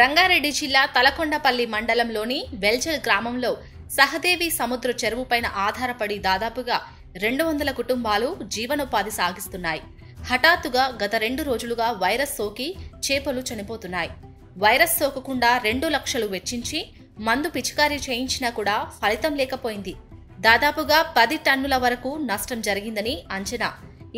రంగారెడ్డి జిల్లా తలకొండపల్లి మండలంలోని వెల్చల్ గ్రామంలో సహదేవి సముద్ర చెరువుపైన ఆధారపడి దాదాపుగా 200 కుటుంబాలు జీవనోపాధి సాగిస్తున్నాయి. హఠాత్తుగా గత 2 రోజులుగా వైరస్ సోకి చేపలు చనిపోతున్నాయి. వైరస్ సోకకుండా 2 లక్షలు వెచ్చించి మందు పిచికారీ చేయించినా కూడా ఫలితం లేకపోయింది. దాదాపుగా 10 టన్నుల వరకు నష్టం జరిగిందని అంచనా.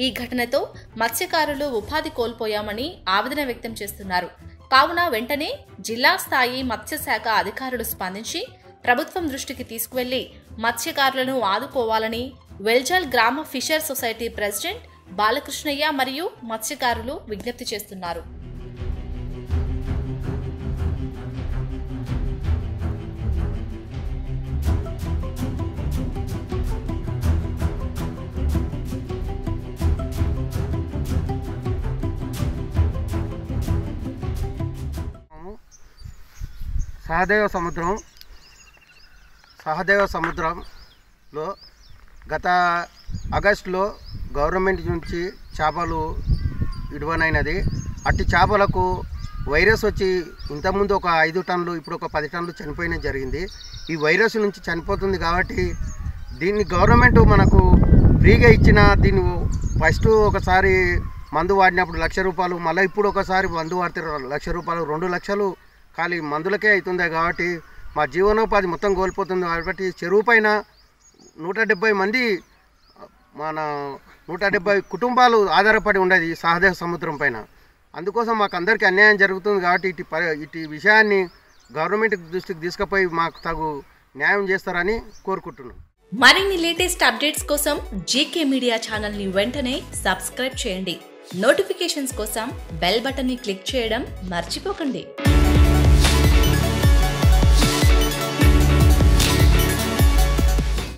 ఈ ఘటనతో మత్స్యకారులు ఉపాధి కోల్పోయామని ఆవేదన వ్యక్తం చేస్తున్నారు. కావున వెంటనే జిల్లా స్థాయి మత్స్యశాఖ అధికారులు స్పందించి ప్రభుత్వం దృష్టికి తీసుకువెళ్లి మత్స్యకారులను ఆదుకోవాలని వెల్చల్ గ్రామ ఫిషర్ సొసైటీ ప్రెసిడెంట్ బాలకృష్ణయ్య మరియు మత్స్యకారులు విజ్ఞప్తి చేస్తున్నారు. సహదేవ సముద్రంలో గత ఆగస్టులో గవర్నమెంట్ నుంచి చేపలు ఇవ్వనైనది. అట్టి చేపలకు వైరస్ వచ్చి ఇంతకుముందు ఒక 5 టన్నులు ఇప్పుడు ఒక 10 టన్నులు చనిపోయిన జరిగింది. ఈ వైరస్ నుంచి చనిపోతుంది కాబట్టి దీన్ని గవర్నమెంట్ మనకు ఫ్రీగా ఇచ్చిన దీన్ని ఫస్ట్ ఒకసారి మందు వాడినప్పుడు 1 లక్ష రూపాయలు, మళ్ళీ ఇప్పుడు ఒకసారి మందు వాడితే 1 లక్ష రూపాయలు, 2 లక్షలు ఖాళీ మందులకే అవుతుంది. కాబట్టి మా జీవనోపాధి మొత్తం కోల్పోతుంది. కాబట్టి చెరువు పైన 170 మంది మన 170 కుటుంబాలు ఆధారపడి ఉండేది ఈ సహదేవ సముద్రం పైన. అందుకోసం మాకు అందరికీ అన్యాయం జరుగుతుంది. కాబట్టి ఇటు విషయాన్ని గవర్నమెంట్ దృష్టికి తీసుకుపోయి మాకు తగు న్యాయం చేస్తారని కోరుకుంటున్నాం. మరిన్ని లేటెస్ట్ అప్డేట్స్ కోసం జీకే మీడియా ఛానల్ని వెంటనే సబ్స్క్రైబ్ చేయండి. నోటిఫికేషన్స్ కోసం బెల్ బటన్ని క్లిక్ చేయడం మర్చిపోకండి.